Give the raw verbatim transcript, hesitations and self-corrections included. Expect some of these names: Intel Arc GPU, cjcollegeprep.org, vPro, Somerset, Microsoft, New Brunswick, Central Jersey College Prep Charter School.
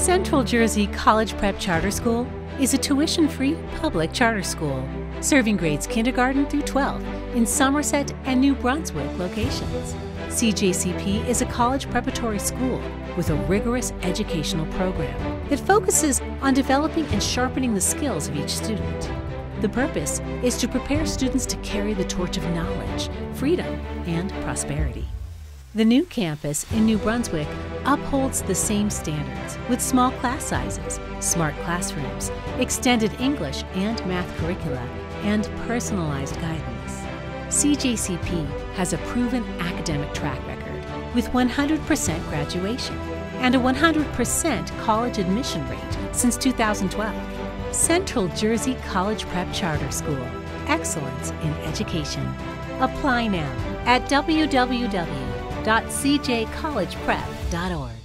Central Jersey College Prep Charter School is a tuition-free public charter school serving grades kindergarten through twelve in Somerset and New Brunswick locations. C J C P is a college preparatory school with a rigorous educational program that focuses on developing and sharpening the skills of each student. The purpose is to prepare students to carry the torch of knowledge, freedom, and prosperity. The new campus in New Brunswick upholds the same standards with small class sizes, smart classrooms, extended English and math curricula, and personalized guidance. C J C P has a proven academic track record with one hundred percent graduation and a one hundred percent college admission rate since two thousand twelve. Central Jersey College Prep Charter School, excellence in education. Apply now at w w w dot c j college prep dot org.